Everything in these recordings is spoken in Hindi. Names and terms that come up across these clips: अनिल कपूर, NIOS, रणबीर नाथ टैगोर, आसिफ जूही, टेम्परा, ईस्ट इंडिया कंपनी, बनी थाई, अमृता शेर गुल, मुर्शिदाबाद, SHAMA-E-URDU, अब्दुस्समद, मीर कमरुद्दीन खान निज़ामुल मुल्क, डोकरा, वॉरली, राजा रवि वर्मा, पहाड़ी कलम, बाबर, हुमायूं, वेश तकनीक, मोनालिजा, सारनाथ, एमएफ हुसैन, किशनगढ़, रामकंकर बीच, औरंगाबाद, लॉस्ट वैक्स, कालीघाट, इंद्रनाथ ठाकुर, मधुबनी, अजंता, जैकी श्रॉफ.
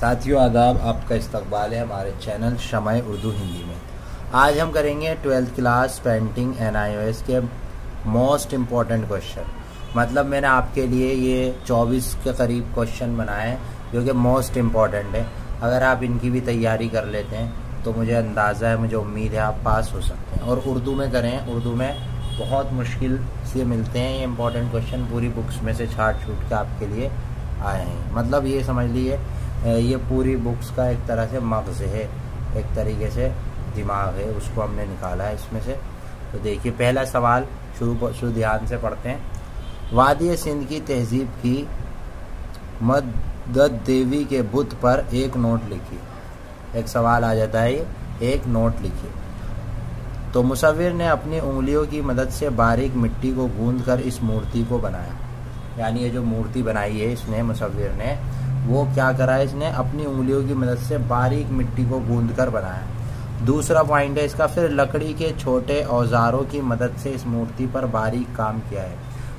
साथियों आदाब, आपका इस्तकबाल है हमारे चैनल शमाए उर्दू हिंदी में। आज हम करेंगे 12th क्लास पेंटिंग NIOS के मोस्ट इम्पॉर्टेंट क्वेश्चन। मतलब मैंने आपके लिए ये 24 के करीब क्वेश्चन बनाए हैं जो कि मोस्ट इम्पॉर्टेंट है। अगर आप इनकी भी तैयारी कर लेते हैं तो मुझे अंदाज़ा है, मुझे उम्मीद है आप पास हो सकते हैं। और उर्दू में करें, उर्दू में बहुत मुश्किल से मिलते हैं ये इम्पॉर्टेंट क्वेश्चन। पूरी बुक्स में से छाट छूट के आपके लिए आए हैं। मतलब ये समझ लीजिए ये पूरी बुक्स का एक तरह से मगज़ है, एक तरीके से दिमाग है, उसको हमने निकाला है इसमें से। तो देखिए पहला सवाल शुरू ध्यान से पढ़ते हैं। वादी सिंध की तहजीब की मदद देवी के बुत पर एक नोट लिखिए। एक सवाल आ जाता है ये, एक नोट लिखिए। तो मुसव्विर ने अपनी उंगलियों की मदद से बारीक मिट्टी को गूंथकर इस मूर्ति को बनाया। यानी ये जो मूर्ति बनाई है इसने, मुसव्विर ने, वो क्या करा है, इसने अपनी उंगलियों की मदद से बारीक मिट्टी को गूंथकर बनाया। दूसरा पॉइंट है इसका, फिर लकड़ी के छोटे औजारों की मदद से इस मूर्ति पर बारीक काम किया है।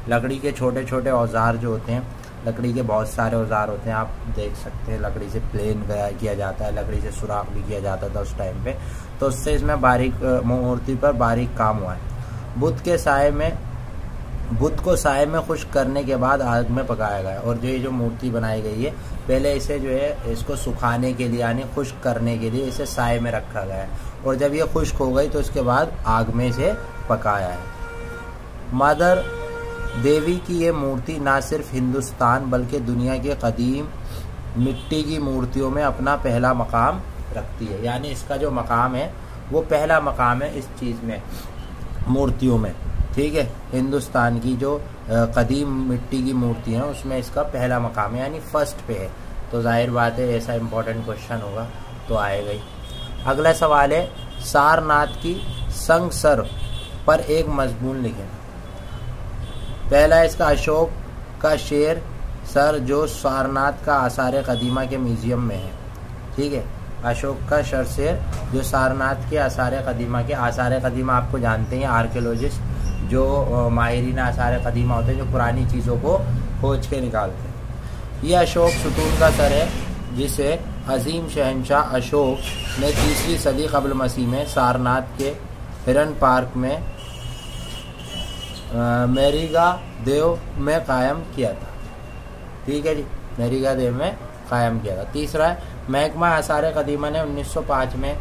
लकड़ी के छोटे छोटे औजार जो होते हैं, लकड़ी के बहुत सारे औजार होते हैं, आप देख सकते हैं। लकड़ी से प्लेन किया जाता है, लकड़ी से सुराख भी किया जाता था उस टाइम पे। तो उससे इसमें बारीक मूर्ति पर बारीक काम हुआ है। बुत को साए में खुश करने के बाद आग में पकाया गया। और जो ये जो मूर्ति बनाई गई है, पहले इसे जो है इसको सुखाने के लिए यानी खुश्क करने के लिए इसे साए में रखा गया है। और जब ये खुश्क हो गई तो उसके बाद आग में इसे पकाया है। मादर देवी की ये मूर्ति ना सिर्फ हिंदुस्तान बल्कि दुनिया के कदीम मिट्टी की मूर्तियों में अपना पहला मकाम रखती है। यानी इसका जो मकाम है वो पहला मकाम है इस चीज़ में, मूर्तियों में, ठीक है। हिंदुस्तान की जो कदीम मिट्टी की मूर्ति है उसमें इसका पहला मकाम है, यानी फर्स्ट पे है। तो जाहिर बात है ऐसा इम्पोर्टेंट क्वेश्चन होगा तो आएगा ही। अगला सवाल है, सारनाथ की संग सर पर एक मजमून लिखें। पहला इसका अशोक का शेर सर जो सारनाथ का आसार कदीमा के म्यूज़ियम में है, ठीक है। अशोक का शर शेर जो सारनाथ के आसार कदीमा के, आसार कदीमा आपको जानते हैं आर्कियोलॉजिस्ट जो माहिरीन आसार कदीमा होते हैं जो पुरानी चीज़ों को खोज के निकालते हैं। यह अशोक सुतून का सर है जिसे अजीम शहनशाह अशोक ने 3वीं सदी कब्ल मसीह में सारनाथ के हिरन पार्क में मेरीगा देव में कायम किया था, ठीक है जी, मेरीगा देव में कायम किया था। तीसरा है, महकमा आसार कदीमा ने 1905 में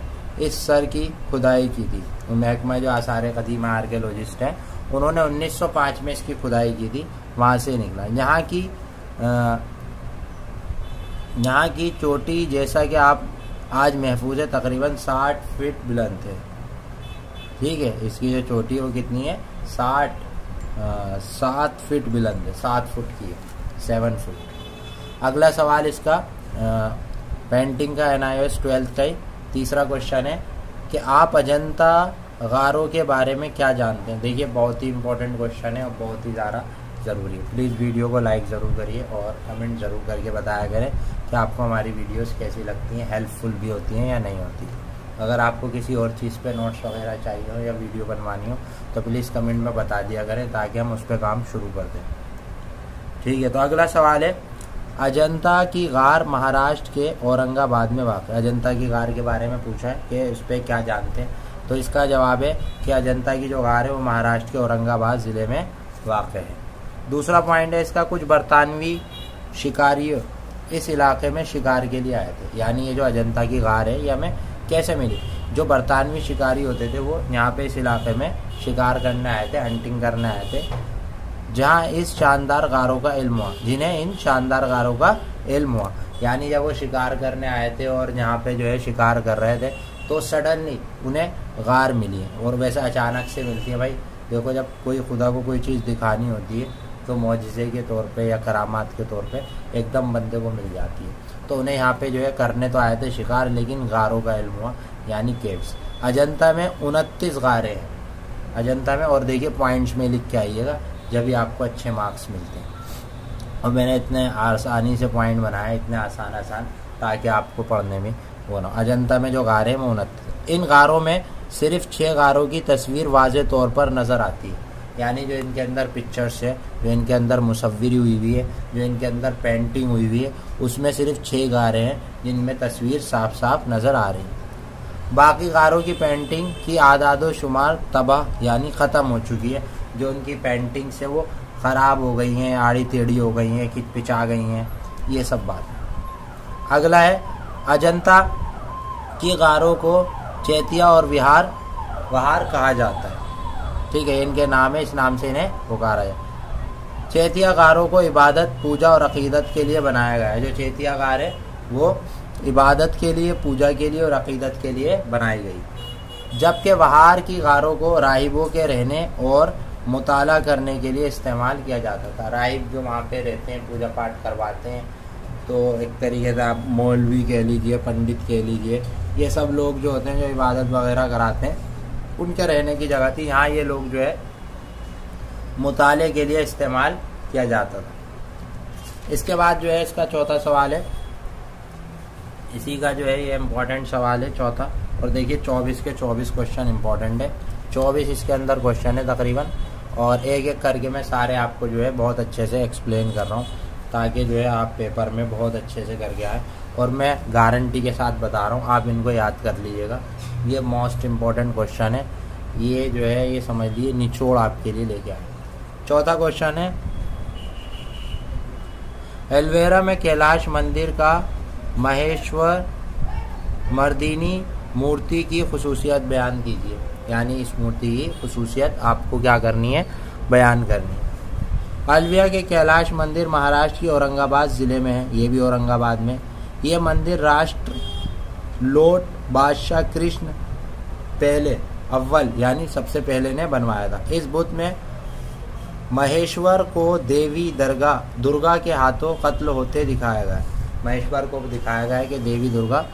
इस सर की खुदाई की थी। महकमा जो आसार कदीमा आर्कियोलॉजिस्ट हैं उन्होंने 1905 में इसकी खुदाई की थी, वहाँ से निकला। यहाँ की चोटी जैसा कि आप आज महफूज है तकरीबन 60 फीट बुलंद है, ठीक है। इसकी जो चोटी है वो कितनी है, 7 फीट बुलंद है, 7 फुट की है, 7 फुट। अगला सवाल इसका पेंटिंग का NIOS 12th का ही तीसरा क्वेश्चन है कि आप अजंता गारों के बारे में क्या जानते हैं। देखिए बहुत ही इंपॉर्टेंट क्वेश्चन है और बहुत ही ज़्यादा ज़रूरी है। प्लीज़ वीडियो को लाइक ज़रूर करिए और कमेंट ज़रूर करके बताया करें कि आपको हमारी वीडियोस कैसी लगती हैं, हेल्पफुल भी होती हैं या नहीं होती। अगर आपको किसी और चीज़ पे नोट्स वगैरह चाहिए हो या वीडियो बनवानी हो तो प्लीज़ कमेंट में बता दिया करें ताकि हम उस पर काम शुरू कर दें, ठीक है। तो अगला सवाल है, अजंता की गार महाराष्ट्र के औरंगाबाद में वाक़ है। अजंता की गार के बारे में पूछा है कि उस पर क्या जानते हैं, तो इसका जवाब है कि अजंता की जो गार है वो महाराष्ट्र के औरंगाबाद ज़िले में वाक़ है। दूसरा पॉइंट है इसका, कुछ बरतानवी शिकारी इस इलाके में शिकार के लिए आए थे। यानी ये जो अजंता की गार है ये हमें कैसे मिली, जो बरतानवी शिकारी होते थे वो यहाँ पर इस इलाके में शिकार करने आए थे, हंटिंग करने आए थे, जहाँ इस शानदार गारों का इल्म हुआ, जिन्हें इन शानदार गारों का इल्म हुआ। यानी जब वो शिकार करने आए थे और यहाँ पे जो है शिकार कर रहे थे तो सडनली उन्हें गार मिली है। और वैसे अचानक से मिलती है भाई, देखो जब कोई खुदा को कोई चीज़ दिखानी होती है तो मौजज़े के तौर पे या करामात के तौर पे एकदम बंदे को मिल जाती है। तो उन्हें यहाँ पे जो है करने तो आए थे शिकार, लेकिन गारों का इल्म हुआ, यानी केव्स। अजंता में 29 गारें हैं अजंता में। और देखिए पॉइंट्स में लिख के आइएगा जब भी आपको अच्छे मार्क्स मिलते हैं। और मैंने इतने आसानी से पॉइंट बनाए, इतने आसान ताकि आपको पढ़ने में वो ना। अजंता में जो गारें हैं 29, इन गारों में सिर्फ 6 गारों की तस्वीर वाज़े तौर पर नज़र आती है। यानी जो इनके अंदर पिक्चर्स है, जो इनके अंदर मुसव्वरी हुई हुई है, जो इनके अंदर पेंटिंग हुई हुई है, उसमें सिर्फ 6 गारे हैं जिनमें तस्वीर साफ साफ नज़र आ रही है। बाकी गारों की पेंटिंग की आदादो शुमार तबाह यानी ख़त्म हो चुकी है। जो उनकी पेंटिंग्स है वो ख़राब हो गई हैं, आड़ी टेढ़ी हो गई हैं, खिंच पिचा गई हैं, ये सब बात। अगला है अजंता की गारों को चैतिया और विहार वहार कहा जाता है, ठीक है, इनके नाम है, इस नाम से इन्हें पुकारा जाए। चैतिया गारों को इबादत, पूजा और अक़ीदत के लिए बनाया गया है। जो चैतिया गार है वो इबादत के लिए, पूजा के लिए और अक़ीदत के लिए बनाई गई, जबकि वहार की गारों को राहिबों के रहने और मुताला करने के लिए इस्तेमाल किया जाता था। राहिब जो वहाँ पे रहते हैं, पूजा पाठ करवाते हैं, तो एक तरीके से आप मौलवी कह लीजिए, पंडित कह लीजिए, ये सब लोग जो होते हैं जो इबादत वगैरह कराते हैं, उनके रहने की जगह थी। यहाँ ये लोग जो है मुताले के लिए इस्तेमाल किया जाता था। इसके बाद जो है इसका चौथा सवाल है, इसी का जो है ये इम्पोर्टेंट सवाल है चौथा। और देखिए 24 के 24 क्वेश्चन इम्पोर्टेंट है, 24 इसके अंदर क्वेश्चन है तकरीबन, और एक एक करके मैं सारे आपको जो है बहुत अच्छे से एक्सप्लेन कर रहा हूँ ताकि जो है आप पेपर में बहुत अच्छे से करके आए। और मैं गारंटी के साथ बता रहा हूँ, आप इनको याद कर लीजिएगा, ये मोस्ट इम्पॉर्टेंट क्वेश्चन है, ये जो है ये समझ लीजिए निचोड़ आपके लिए लेके आए। चौथा क्वेश्चन है, एलवेरा में कैलाश मंदिर का महेश्वर मर्दिनी मूर्ति की खसूसियत बयान कीजिए, यानी इस मूर्ति की खसूसियत आपको क्या करनी है, बयान करनी है। अलविया के कैलाश मंदिर महाराष्ट्र के औरंगाबाद ज़िले में है, ये भी औरंगाबाद में। ये मंदिर राष्ट्र लोट बादशाह कृष्ण पहले अव्वल यानी सबसे पहले ने बनवाया था। इस बुत में महेश्वर को देवी दुर्गा के हाथों कत्ल होते दिखाया गया है। महेश्वर को दिखाया गया है कि देवी दुर्गा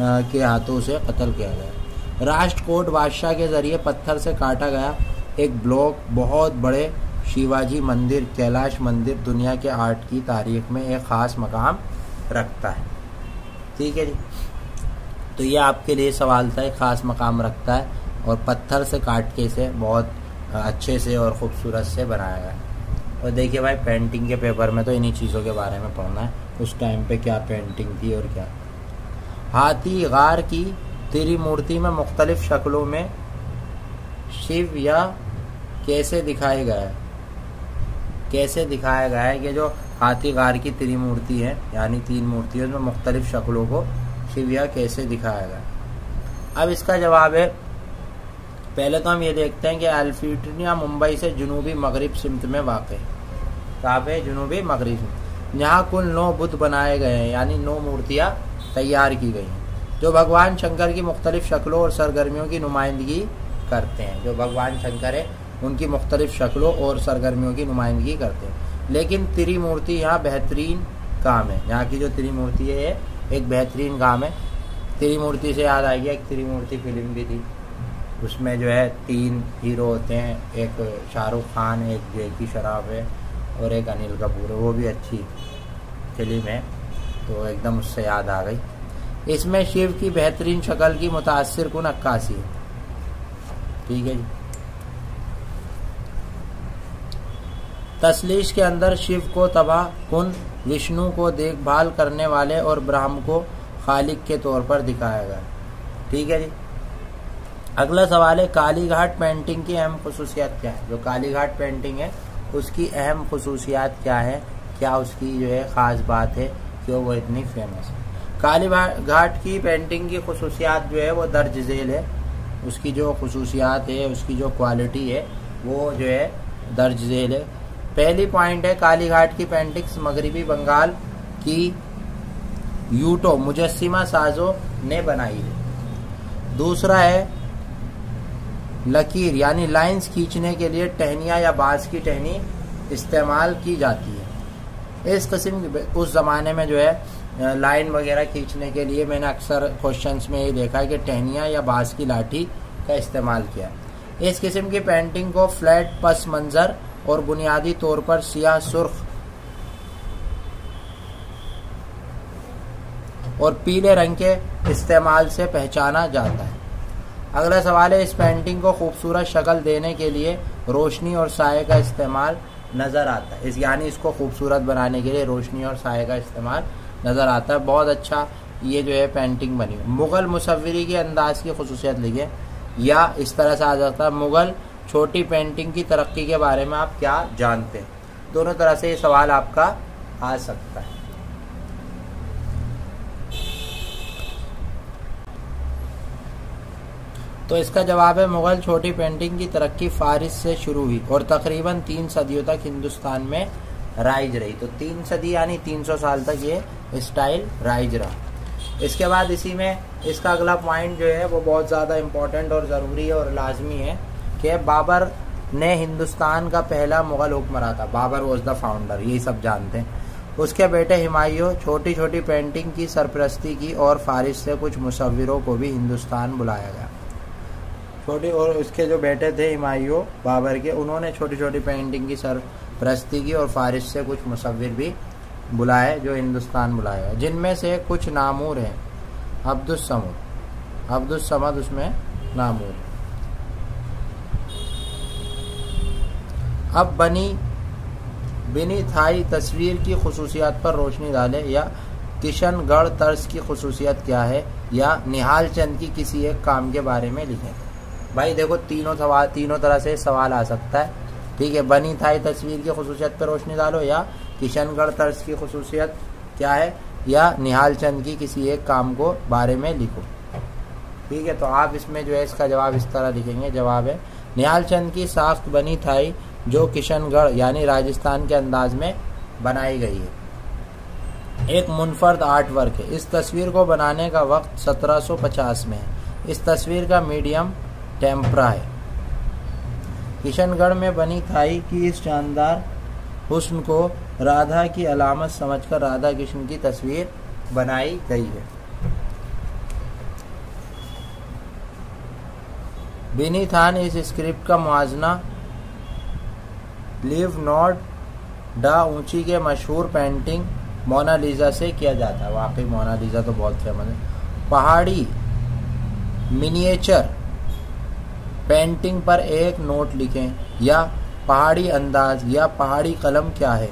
के हाथों से कत्ल किया गया। राष्ट्रकोट बादशाह के ज़रिए पत्थर से काटा गया एक ब्लॉक बहुत बड़े शिवाजी मंदिर कैलाश मंदिर दुनिया के आर्ट की तारीख में एक ख़ास मकाम रखता है। ठीक है जी, तो ये आपके लिए सवाल था, एक ख़ास मकाम रखता है और पत्थर से काट के इसे बहुत अच्छे से और ख़ूबसूरत से बनाया गया है। और देखिए भाई, पेंटिंग के पेपर में तो इन्हीं चीज़ों के बारे में पढ़ना है, उस टाइम पे क्या पेंटिंग थी और क्या। हाथी गार की त्रिमूर्ति में मुख्तलिफ़ शक्लों में शिव या कैसे दिखाया गया है, कैसे दिखाया गया है कि जो हाथी गार की त्रिमूर्ति है यानी 3 मूर्तियों में मुख्तलिफ शक्लों को शिविया कैसे दिखाया गया। अब इसका जवाब है, पहले तो हम ये देखते हैं कि अल्फिट्रिया मुंबई से जुनूबी मगरिब सिमत में वाक़ है, जुनूबी मगरिब, जहाँ कुल 9 बुत बनाए गए हैं यानी 9 मूर्तियाँ तैयार की गई हैं जो भगवान शंकर की मुख्तलिफ शक्लों और सरगर्मियों की नुमाइंदगी करते हैं। जो भगवान शंकर है उनकी मुख्तलिफ शक्लों और सरगर्मियों की नुमाइंदगी करते हैं, लेकिन त्रिमूर्ति यहाँ बेहतरीन काम है। यहाँ की जो त्रिमूर्ति है ये एक बेहतरीन काम है। त्रिमूर्ति से याद आ गया, एक त्रिमूर्ति फिल्म भी थी, उसमें जो है 3 हीरो होते हैं, एक शाहरुख खान, एक जैकी श्रॉफ है और एक अनिल कपूर है। वो भी अच्छी फिल्म है, तो एकदम उससे याद आ गई। इसमें शिव की बेहतरीन शक्ल की मुतासिर कुन अक्कासी है। ठीक है जी, तसलीश के अंदर शिव को तबाह कुन, विष्णु को देखभाल करने वाले और ब्रह्म को खालिक के तौर पर दिखाया गया। ठीक है जी, अगला सवाल है, कालीघाट पेंटिंग की अहम खसूसियात क्या है। जो कालीघाट पेंटिंग है उसकी अहम खसूसियात क्या है, क्या उसकी जो है ख़ास बात है, क्यों वो इतनी फेमस है। कालीघाट की पेंटिंग की खसूसियात जो है वो दर्ज झेल है, उसकी जो खसूसियात है, उसकी जो क्वालिटी है वो जो है दर्ज झेल है। पहली पॉइंट है, कालीघाट की पेंटिंग्स मगरबी बंगाल की यूटो मुजस्सिमा साजों ने बनाई है। दूसरा है, लकीर यानी लाइंस खींचने के लिए टहनियाँ या बाँस की टहनी इस्तेमाल की जाती है। इस किस्म उस ज़माने में जो है लाइन वगैरह खींचने के लिए मैंने अक्सर क्वेश्चंस में ये देखा है कि टहनियाँ या बाँस की लाठी का इस्तेमाल किया। इस किस्म की पेंटिंग को फ्लैट पस मंज़र और बुनियादी तौर पर सियाह सुर्ख और पीले रंग के इस्तेमाल से पहचाना जाता है। अगला सवाल है, इस पेंटिंग को खूबसूरत शक्ल देने के लिए रोशनी और साए का इस्तेमाल नज़र आता है। इस यानी इसको खूबसूरत बनाने के लिए रोशनी और साए का इस्तेमाल नज़र आता है। बहुत अच्छा ये जो है पेंटिंग बनी हुई। मुग़ल मुसव्वरी के अंदाज़ की खसूसियत लिखे, या इस तरह से आ जाता है मुग़ल छोटी पेंटिंग की तरक्की के बारे में आप क्या जानते हैं। दोनों तरह से ये सवाल आपका आ सकता है। तो इसका जवाब है मुग़ल छोटी पेंटिंग की तरक्की फारस से शुरू हुई और तकरीबन 3 सदियों तक हिंदुस्तान में राइज रही। तो 3 सदी यानी 300 साल तक ये स्टाइल राइज रहा। इसके बाद इसी में इसका अगला पॉइंट जो है वो बहुत ज़्यादा इम्पोर्टेंट और ज़रूरी है और लाजमी है कि बाबर ने हिंदुस्तान का पहला मुग़ल हुक्मरां था। बाबर वॉज द फाउंडर, यही सब जानते हैं। उसके बेटे हुमायूं छोटी छोटी पेंटिंग की सरपरस्ती की और फारस से कुछ मुसव्विरों को भी हिंदुस्तान बुलाया गया। छोटी और उसके जो बेटे थे हुमायूं बाबर के, उन्होंने छोटी छोटी पेंटिंग की सरपरस्ती की और फारस से कुछ मुसव्विर भी बुलाए जो हिंदुस्तान बुलाए गए, जिनमें से कुछ नामूर हैं। अब्दुस्समद उसमें नामूर। अब बनी थाई तस्वीर की खसूसियात पर रोशनी डालें, या किशनगढ़ तर्ज की खसूसियत क्या है, या निहाल चंद की किसी एक काम के बारे में लिखें। भाई देखो तीनों तरह से सवाल आ सकता है, ठीक है। बनी थाई तस्वीर की खसूसियत पर रोशनी डालो, या किशनगढ़ तर्ज की खसूसियत क्या है, या निहाल चंद की किसी एक काम को बारे में लिखो, ठीक है। तो आप इसमें जो है इसका जवाब इस तरह लिखेंगे। जवाब है निहाल चंद की साख्त बनी थाई जो किशनगढ़ यानी राजस्थान के अंदाज में बनाई गई है, एक मुनफर्द आर्ट वर्क है। इस तस्वीर को बनाने का वक्त 1750 में है। इस तस्वीर का मीडियम टेम्परा है। किशनगढ़ में बनी थाई की इस शानदार हुस्न को राधा की अलामत समझकर राधा कृष्ण की तस्वीर बनाई गई है। बिनी था ने इस स्क्रिप्ट का मुआजना लिव नॉट डा ऊंची के मशहूर पेंटिंग मोनालिजा से किया जाता है। वाकई मोनालिजा तो बहुत फेमस है। पहाड़ी मिनिएचर पेंटिंग पर एक नोट लिखें, या पहाड़ी अंदाज या पहाड़ी कलम क्या है,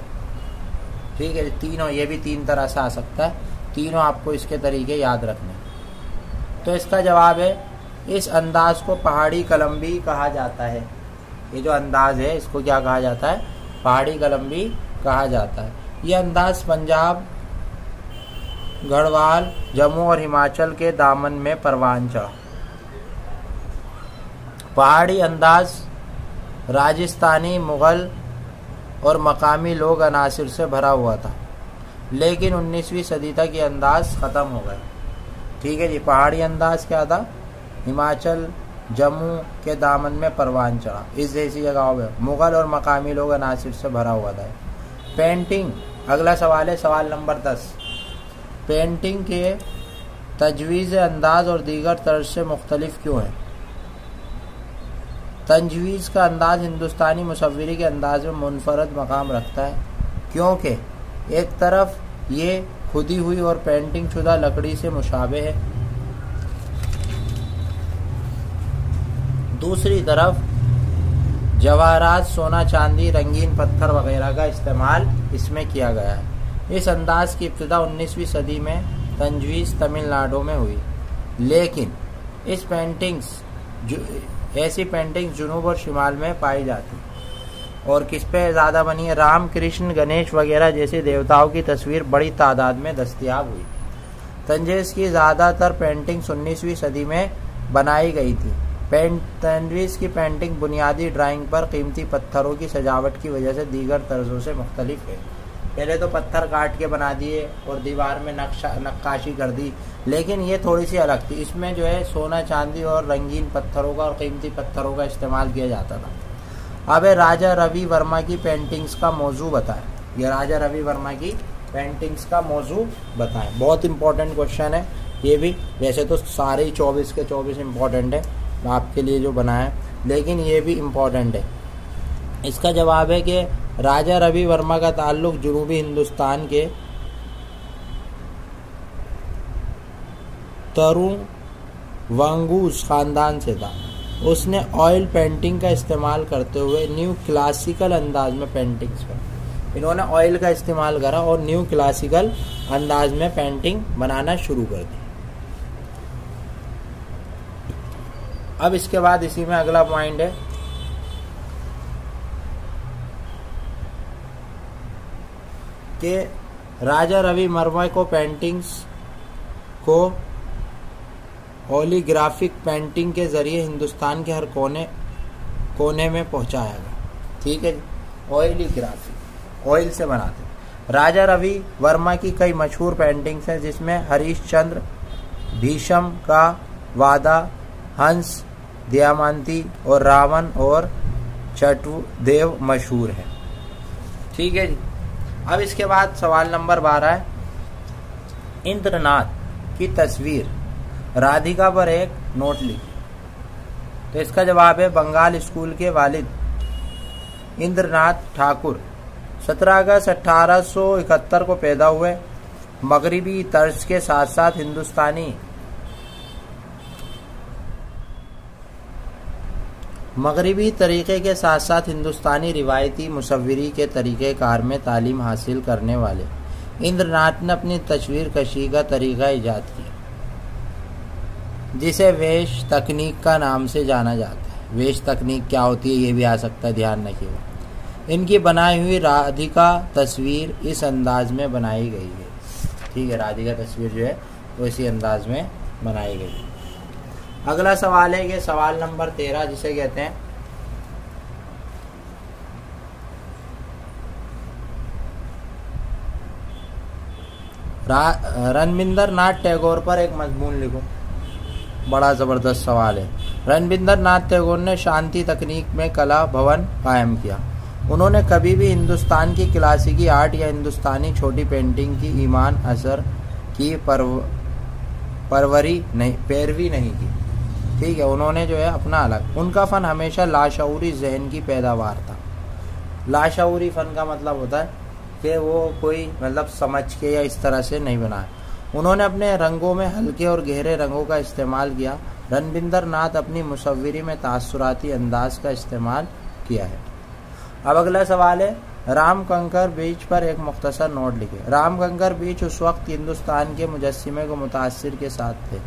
ठीक है। तीनों, ये भी 3 तरह से आ सकता है। तीनों आपको इसके तरीके याद रखने। तो इसका जवाब है इस अंदाज को पहाड़ी कलम भी कहा जाता है। ये जो अंदाज़ है इसको क्या कहा जाता है? पहाड़ी कलम भी कहा जाता है। ये अंदाज पंजाब, गढ़वाल, जम्मू और हिमाचल के दामन में परवान चढ़ा। पहाड़ी अंदाज राजस्थानी, मुग़ल और मकामी लोग अनासर से भरा हुआ था, लेकिन 19वीं सदी तक ये अंदाज़ ख़त्म हो गया, ठीक है जी। पहाड़ी अंदाज क्या था? हिमाचल, जम्मू के दामन में परवान चढ़ा, इस जैसी जगहों में मुग़ल और मकामी लोग अनासर से भरा हुआ था। पेंटिंग, अगला सवाल है सवाल नंबर 10। पेंटिंग के तजवीज़ अंदाज और दीगर तर्ज से मुख्तलिफ क्यों है? तजवीज़ का अंदाज़ हिंदुस्तानी मुसव्वरी के अंदाज में मुनफरद मकाम रखता है, क्योंकि एक तरफ ये खुदी हुई और पेंटिंग शुदा लकड़ी से मुशाबे है, दूसरी तरफ जवाहरात, सोना, चांदी, रंगीन पत्थर वगैरह का इस्तेमाल इसमें किया गया है। इस अंदाज की इब्तिदा 19वीं सदी में तजवीज़ तमिलनाडु में हुई, लेकिन ऐसी पेंटिंग्स जुनूब और शिमाल में पाई जाती। और किस पे ज़्यादा बनी है? राम, कृष्ण, गणेश वगैरह जैसे देवताओं की तस्वीर बड़ी तादाद में दस्तयाब हुई। तजवीज़ की ज़्यादातर पेंटिंग्स 19वीं सदी में बनाई गई थी। तजवीज़ की पेंटिंग बुनियादी ड्राइंग पर कीमती पत्थरों की सजावट की वजह से दीगर तर्जों से मुख्तलिफ है। पहले तो पत्थर काट के बना दिए और दीवार में नक्काशी कर दी, लेकिन ये थोड़ी सी अलग थी। इसमें जो है सोना, चांदी और रंगीन पत्थरों का और कीमती पत्थरों का इस्तेमाल किया जाता था। अब राजा रवि वर्मा की पेंटिंग्स का मौजू बताएं। यह राजा रवि वर्मा की पेंटिंग्स का मौजू बताएं। बहुत इंपॉर्टेंट क्वेश्चन है ये भी। वैसे तो सारे 24 के 24 इम्पॉर्टेंट है आपके लिए जो बनाया, लेकिन ये भी इम्पॉर्टेंट है। इसका जवाब है कि राजा रवि वर्मा का ताल्लुक जुनूबी हिंदुस्तान के तरुण वांगूस ख़ानदान से था। उसने ऑयल पेंटिंग का इस्तेमाल करते हुए न्यू क्लासिकल अंदाज में पेंटिंग्स पर इन्होंने ऑयल का इस्तेमाल करा और न्यू क्लासिकल अंदाज में पेंटिंग बनाना शुरू कर दी। अब इसके बाद इसी में अगला पॉइंट है कि राजा रवि वर्मा को पेंटिंग्स को होलीग्राफिक पेंटिंग के ज़रिए हिंदुस्तान के हर कोने कोने में पहुंचाया गया। ठीक है, होलीग्राफिक ऑयल से बनाते हैं। राजा रवि वर्मा की कई मशहूर पेंटिंग्स हैं जिसमें हरिश्चंद्र, भीष्म का वादा, हंस, दयामांती और रावण और चटुदेव मशहूर हैं। ठीक है जी। अब इसके बाद सवाल नंबर 12 है, इंद्रनाथ की तस्वीर राधिका पर एक नोट लिखी। तो इसका जवाब है बंगाल स्कूल के वालिद इंद्रनाथ ठाकुर 17 अगस्त 1871 को पैदा हुए। मगरिबी तर्ज के साथ साथ हिंदुस्तानी रिवायती मुसव्वरी के तरीक़ेकार में तालीम हासिल करने वाले इंद्रनाथ ने अपनी तस्वीर कशी का तरीक़ा ईजाद किया जिसे वेश तकनीक का नाम से जाना जाता है। वेश तकनीक क्या होती है ये भी आ सकता है, ध्यान रखिएगा। इनकी बनाई हुई राधिका तस्वीर इस अंदाज में बनाई गई है। ठीक है, राधिका तस्वीर जो है वो इसी अंदाज में बनाई गई है। अगला सवाल है ये सवाल नंबर 13 जिसे कहते हैं रणबीर नाथ टैगोर पर एक मजमून लिखो। बड़ा ज़बरदस्त सवाल है। रणबीर नाथ टैगोर ने शांति तकनीक में कला भवन कायम किया। उन्होंने कभी भी हिंदुस्तान की क्लासिकी आर्ट या हिंदुस्तानी छोटी पेंटिंग की ईमान असर की पैरवी नहीं की। ठीक है, उन्होंने जो है अपना अलग, उनका फ़न हमेशा लाशऊरी जहन की पैदावार था। लाशऊरी फ़न का मतलब होता है कि वो कोई मतलब समझ के या इस तरह से नहीं बनाए। उन्होंने अपने रंगों में हल्के और गहरे रंगों का इस्तेमाल किया। रणबीर नाथ अपनी मुसव्वरी में तासुराती अंदाज का इस्तेमाल किया है। अब अगला सवाल है, रामकंकर बीच पर एक मुख्तसर नोट लिखे। रामकंकर बीच उस वक्त हिंदुस्तान के मुजस्मे को मुतासिर के साथ थे।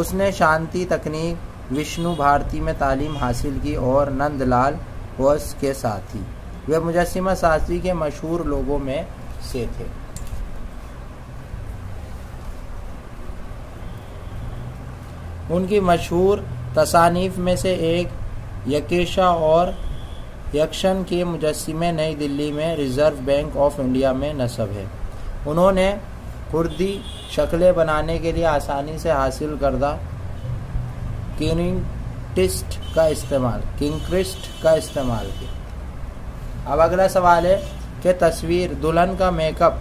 उसने शांति तकनीक विष्णु भारती में तालीम हासिल की और नंदलाल बोस के साथ ही वे मुजस्मा साजी के मशहूर लोगों में से थे। उनकी मशहूर तसानीफ में से एक यकेशा और यक्षन के मुजस्मे नई दिल्ली में रिज़र्व बैंक ऑफ इंडिया में नस्ब है। उन्होंने खुर्दी शक्लें बनाने के लिए आसानी से हासिल करदा किंक्रिस्ट का इस्तेमाल किया। अब अगला सवाल है कि तस्वीर दुल्हन का मेकअप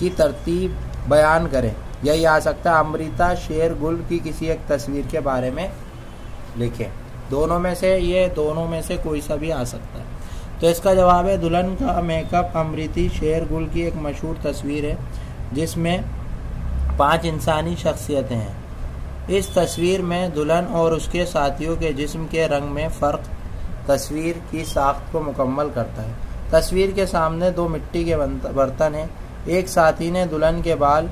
की तरतीब बयान करें। यही आ सकता है अमृता शेर गुल की किसी एक तस्वीर के बारे में लिखें। दोनों में से कोई सा भी आ सकता है। तो इसका जवाब है दुल्हन का मेकअप अमृता शेर गुल की एक मशहूर तस्वीर है जिसमें 5 इंसानी शख्सियतें हैं। इस तस्वीर में दुल्हन और उसके साथियों के जिस्म के रंग में फ़र्क तस्वीर की साख्त को मुकम्मल करता है। तस्वीर के सामने 2 मिट्टी के बर्तन हैं। एक साथी ने दुल्हन के बाल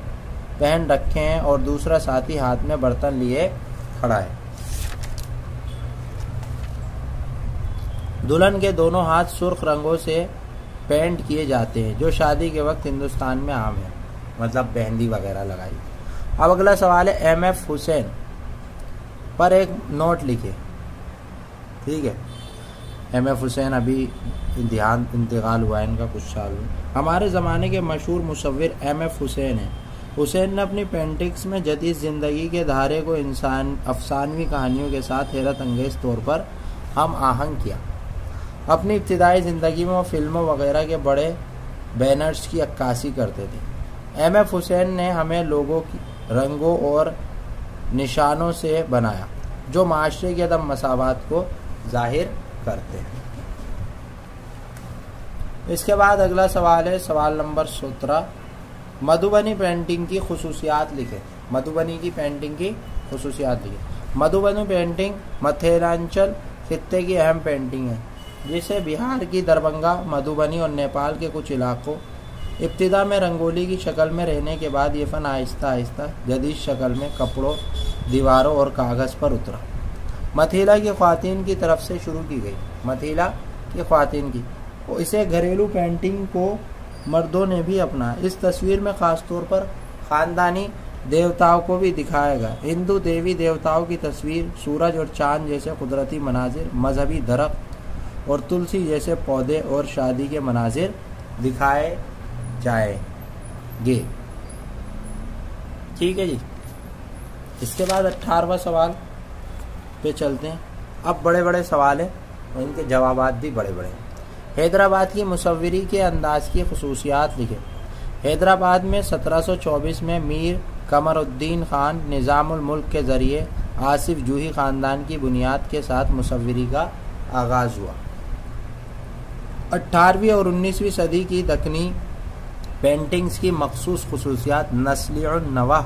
पहन रखे हैं और दूसरा साथी हाथ में बर्तन लिए खड़ा है। दुल्हन के दोनों हाथ सुर्ख रंगों से पेंट किए जाते हैं जो शादी के वक्त हिंदुस्तान में आम है, मतलब मेहंदी वगैरह लगाई। अब अगला सवाल है, एमएफ हुसैन पर एक नोट लिखे। ठीक है, एमएफ हुसैन अभी इंतकाल हुआ है इनका कुछ साल। हमारे ज़माने के मशहूर मुसव्विर एमएफ हुसैन हैं। हुसैन ने अपनी पेंटिंग्स में जदीद ज़िंदगी के धारे को इंसान अफसानवी कहानियों के साथ हैरत अंगेज़ तौर पर हम आहंग किया। अपनी इब्तदाई ज़िंदगी में वो फिल्मों वगैरह के बड़े बैनर्स की अक्कासी करते थे। एमएफ हुसैन ने हमें लोगों की रंगों और निशानों से बनाया जो माशरे के अदम मसावात को जाहिर करते हैं। इसके बाद अगला सवाल है सवाल नंबर 17, मधुबनी पेंटिंग की खसूसियात लिखें। मधुबनी की पेंटिंग की खसूसियात लिखें। मधुबनी पेंटिंग मथेरांचल खित्ते की अहम पेंटिंग है, जिसे बिहार की दरभंगा, मधुबनी और नेपाल के कुछ इलाकों इब्तिदा में रंगोली की शक्ल में रहने के बाद ये फ़न आहिस्ता आहिस्ता जदीद शक्ल में कपड़ों, दीवारों और कागज़ पर उतरा। मथीला की ख़्वातीन की तरफ से शुरू की गई। मथीला की ख़्वातीन की इसे घरेलू पेंटिंग को मर्दों ने भी अपनाया। इस तस्वीर में ख़ास तौर पर ख़ानदानी देवताओं को भी दिखाया गया। हिंदू देवी देवताओं की तस्वीर, सूरज और चाँद जैसे कुदरती मनाजिर, मजहबी दरख्त और तुलसी जैसे पौधे और शादी के मनाजिर दिखाए जाएंगे। ठीक है जी, इसके बाद 18वां सवाल पे चलते हैं। अब बड़े बड़े सवाल हैं और इनके जवाब भी बड़े बड़े हैं। हैदराबाद की मुसव्वरी के अंदाज की खसूसियात लिखें। हैदराबाद में 1724 में मीर कमरुद्दीन खान निज़ामुल मुल्क के ज़रिए आसिफ जूही ख़ानदान की बुनियाद के साथ मुसव्वरी का आगाज़ हुआ। 18वीं और 19वीं सदी की दक्कनी पेंटिंग्स की मखसूस खसूसियात नस्ल-ए-नवा,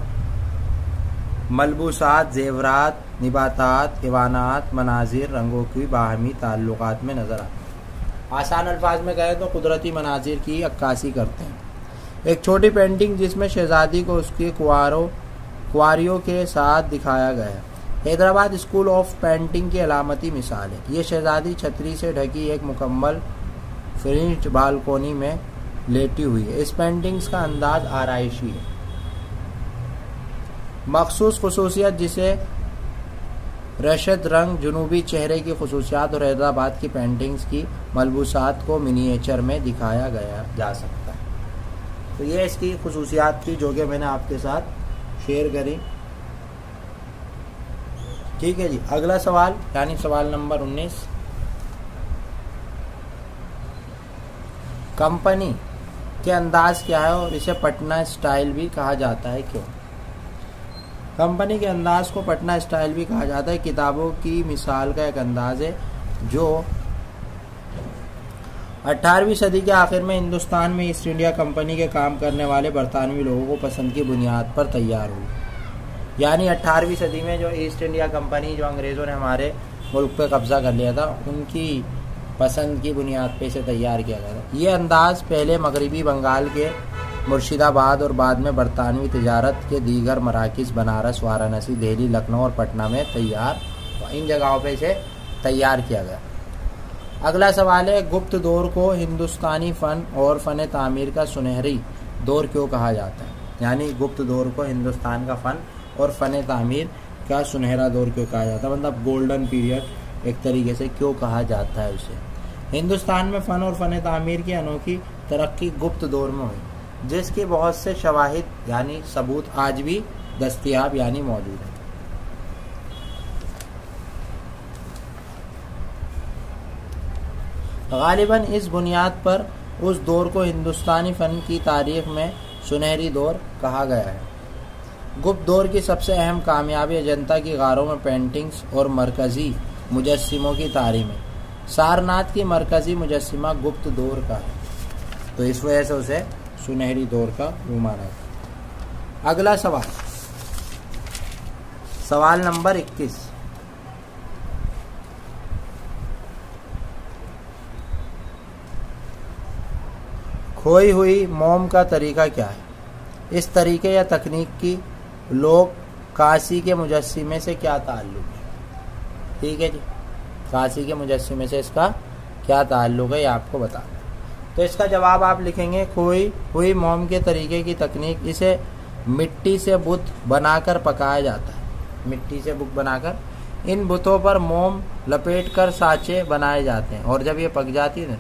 मलबूसात, जेवरात, निबातात, हैवानात, मनाजिर, रंगों की बाहमी ताल्लुकात में नज़र आते। आसान अल्फाज में कहें तो कुदरती मनाजिर की अक्कासी करते हैं। एक छोटी पेंटिंग जिसमें शहजादी को उसके कुंवारियों के साथ दिखाया गया है। हैदराबाद स्कूल ऑफ पेंटिंग की अलामती मिसाल है। ये शहजादी छतरी से ढकी एक मुकम्मल फ्रिंज्ड बालकोनी में लेटी हुई है। इस पेंटिंग्स का अंदाज आराइशी है। मखसूस खसूसियत जिसे रशद रंग, जुनूबी चेहरे की खसूसियात और हैदराबाद की पेंटिंग्स की मलबूसात को मिनिएचर में दिखाया गया जा सकता है। तो ये इसकी खसूसियात थी जो कि मैंने आपके साथ शेयर करी। ठीक है जी, अगला सवाल यानी सवाल नंबर 19। कंपनी के अंदाज क्या है और इसे पटना स्टाइल भी कहा जाता है, क्यों? कंपनी के अंदाज को पटना स्टाइल भी कहा जाता है। किताबों की मिसाल का एक अंदाज है जो 18वीं सदी के आखिर में हिंदुस्तान में ईस्ट इंडिया कंपनी के काम करने वाले बरतानवी लोगों को पसंद की बुनियाद पर तैयार हुई। यानी 18वीं सदी में जो ईस्ट इंडिया कंपनी, जो अंग्रेज़ों ने हमारे मुल्क पर कब्ज़ा कर लिया था, उनकी पसंद की बुनियाद पर इसे तैयार किया गया था। ये अंदाज पहले मगरबी बंगाल के मुर्शिदाबाद और बाद में बरतानवी तजारत के दीगर मराकज़ बनारस, वाराणसी, दिल्ली, लखनऊ और पटना में इन जगहों पर इसे तैयार किया गया। अगला सवाल है, गुप्त दौर को हिंदुस्तानी फ़न और फ़न तामीर का सुनहरी दौर क्यों कहा जाता है? यानी गुप्त दौर को हिंदुस्तान का फ़न और फ़न तामीर का सुनहरा दौर क्यों कहा जाता है, मतलब गोल्डन पीरियड एक तरीके से क्यों कहा जाता है उसे? हिंदुस्तान में फ़न और फ़न तामीर की अनोखी तरक्की गुप्त दौर में हुई, जिसके बहुत से शवाहिद यानी सबूत आज भी दस्तियाब यानी मौजूद है। गालिबन इस बुनियाद पर उस दौर को हिंदुस्तानी फ़न की तारीख में सुनहरी दौर कहा गया है। गुप्त दौर की सबसे अहम कामयाबी अजंता की गारों में पेंटिंग्स और मरकज़ी मुजस्मों की तारीम है। सारनाथ की मरकज़ी मुजस्मा गुप्त दौर का है, तो इस वजह से उसे सुनहरी दौर का रुमाना है। अगला सवाल, सवाल नंबर 21। खोई हुई मोम का तरीका क्या है? इस तरीके या तकनीक की लोग काशी के मुजस्मे से क्या ताल्लुक है? ठीक है जी, काशी के मुजस्मे से इसका क्या ताल्लुक है, ये आपको बता, तो इसका जवाब आप लिखेंगे, खोई हुई मोम के तरीके की तकनीक, इसे मिट्टी से बुत बनाकर पकाया जाता है। मिट्टी से बुत बनाकर इन बुतों पर मोम लपेटकर सांचे बनाए जाते हैं और जब ये पक जाती है ना,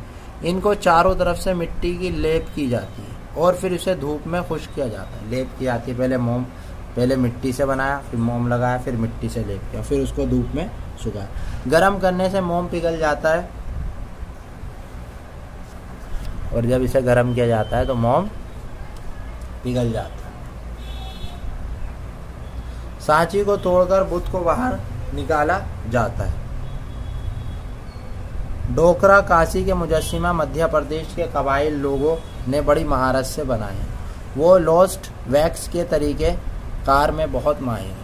इनको चारों तरफ से मिट्टी की लेप की जाती है और फिर इसे धूप में खुश्क किया जाता है। लेप की जाती है, पहले मिट्टी से बनाया, फिर मोम लगाया, फिर मिट्टी से लेप किया, फिर उसको धूप में सुखाया। गर्म करने से मोम पिघल जाता है और जब इसे गर्म किया जाता है तो मोम पिघल जाता है। सांची को तोड़कर बुत को बाहर निकाला जाता है। डोकरा काशी के मुजस्मा मध्य प्रदेश के कबाइल लोगों ने बड़ी महारत से बनाए हैं। वो लॉस्ट वैक्स के तरीके कार में बहुत माहिर हैं।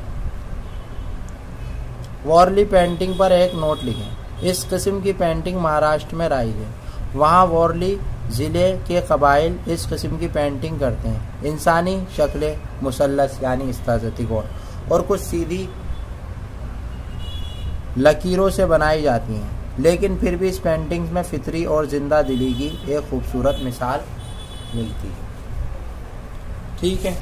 वॉरली पेंटिंग पर एक नोट लिखें। इस किस्म की पेंटिंग महाराष्ट्र में राइज है। वहाँ वॉरली ज़िले के कबाइल इस किस्म की पेंटिंग करते हैं। इंसानी शक्लें मुसल्लस यानी इस्ताजती गोल और कुछ सीधी लकीरों से बनाई जाती हैं, लेकिन फिर भी इस पेंटिंग्स में फितरी और ज़िंदा दिली की एक खूबसूरत मिसाल मिलती है। ठीक है,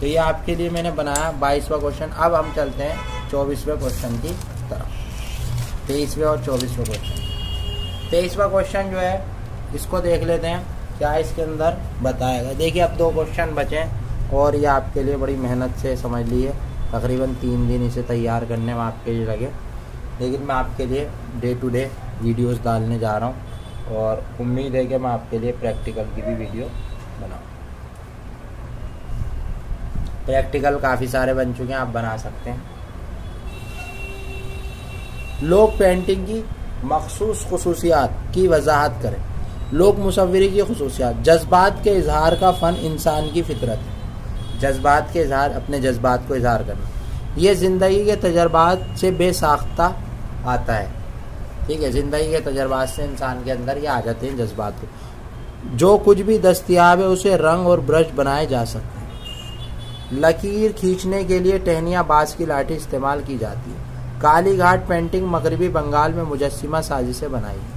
तो ये आपके लिए मैंने बनाया 22वां क्वेश्चन। अब हम चलते हैं 24वें क्वेश्चन की तरफ। 23वें और 24वें क्वेश्चन। 23वां क्वेश्चन जो है इसको देख लेते हैं क्या इसके अंदर बताएगा। देखिए अब 2 क्वेश्चन बचे हैं और ये आपके लिए बड़ी मेहनत से समझ लीजिए, तकरीबन 3 दिन इसे तैयार करने में आपके लिए लगे, लेकिन मैं आपके लिए डे टू डे वीडियोस डालने जा रहा हूँ और उम्मीद है कि मैं आपके लिए प्रैक्टिकल की भी वीडियो बनाऊँ। प्रैक्टिकल काफ़ी सारे बन चुके हैं, आप बना सकते हैं। लोग पेंटिंग की मखसूस खुसूसियात की वजाहत करें। लोक मुसव्वरी की खुसूसियात, जज्बात के इजहार का फ़न इंसान की फितरत है। जज्बात के इजहार, अपने जज्बात को इजहार करना, ये ज़िंदगी के तजर्बात से बेसाख्ता आता है। ठीक है, ज़िंदगी के तजर्बात से इंसान के अंदर ये आ जाते हैं जज्बात को। जो कुछ भी दस्तियाब है उसे रंग और ब्रश बनाए जा सकते हैं। लकीर खींचने के लिए टहनियाँ बाँस की लाठी इस्तेमाल की जाती है। काली घाट पेंटिंग मगरबी बंगाल में मुजस्मा साजी से बनाई है।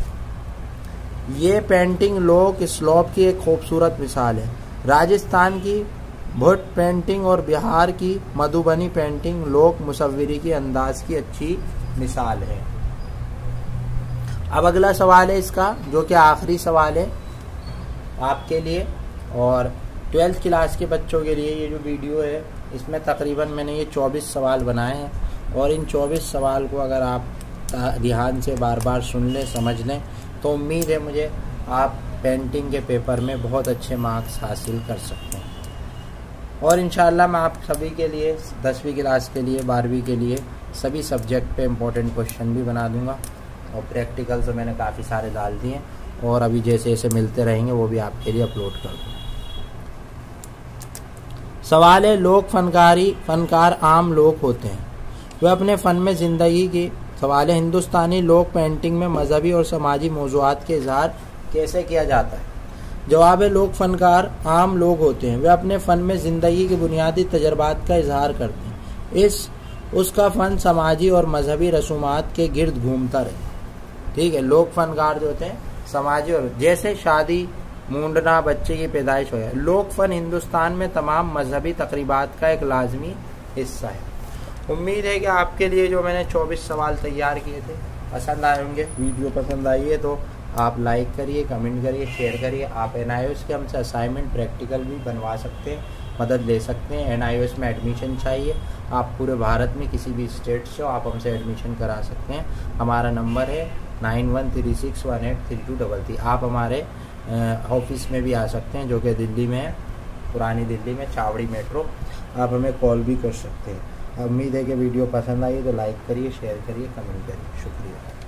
ये पेंटिंग लोक स्लोप की एक खूबसूरत मिसाल है। राजस्थान की भुट पेंटिंग और बिहार की मधुबनी पेंटिंग लोक मुसव्वरी के अंदाज की अच्छी मिसाल है। अब अगला सवाल है इसका, जो कि आखिरी सवाल है आपके लिए और 12th क्लास के बच्चों के लिए। ये जो वीडियो है इसमें तकरीबन मैंने ये 24 सवाल बनाए हैं और इन 24 सवाल को अगर आप ध्यान से बार बार सुन लें, समझ लें, तो उम्मीद है मुझे आप पेंटिंग के पेपर में बहुत अच्छे मार्क्स हासिल कर सकते हैं। और इंशाल्लाह मैं आप सभी के लिए 10वीं क्लास के लिए, 12वीं के लिए सभी सब्जेक्ट पे इम्पोर्टेंट क्वेश्चन भी बना दूंगा और प्रैक्टिकल तो मैंने काफ़ी सारे डाल दिए हैं और अभी जैसे जैसे मिलते रहेंगे वो भी आपके लिए अपलोड कर दूँगा। सवाल है, लोक फनकारी, फनकार आम लोग होते हैं, वे अपने फ़न में ज़िंदगी की। सवाल है, हिंदुस्तानी लोक पेंटिंग में मजहबी और समाजी मौजूआत के इजहार कैसे किया जाता है। जवाब है, लोक फनकार आम लोग होते हैं, वे अपने फ़न में ज़िंदगी के बुनियादी तजर्बात का इजहार करते हैं। उसका फ़न समाजी और मजहबी रसूमात के गिर्द घूमता रहे। ठीक है, लोक फनकार जो होते हैं समाजी और जैसे शादी, मुंडना, बच्चे की पैदाइश हो। लोक फ़न हिंदुस्तान में तमाम मजहबी तकरीबात का एक लाजमी हिस्सा है। उम्मीद है कि आपके लिए जो मैंने 24 सवाल तैयार किए थे पसंद आए होंगे। वीडियो पसंद आई है तो आप लाइक करिए, कमेंट करिए, शेयर करिए। आप NIOS के हमसे असाइनमेंट, प्रैक्टिकल भी बनवा सकते हैं, मदद ले सकते हैं। NIOS में एडमिशन चाहिए, आप पूरे भारत में किसी भी स्टेट से आप हमसे एडमिशन करा सकते हैं। हमारा नंबर है 9136183233। आप हमारे ऑफिस में भी आ सकते हैं जो कि दिल्ली में है, पुरानी दिल्ली में, चावड़ी मेट्रो। आप हमें कॉल भी कर सकते हैं। उम्मीद है कि वीडियो पसंद आई तो लाइक करिए, शेयर करिए, कमेंट करिए। शुक्रिया।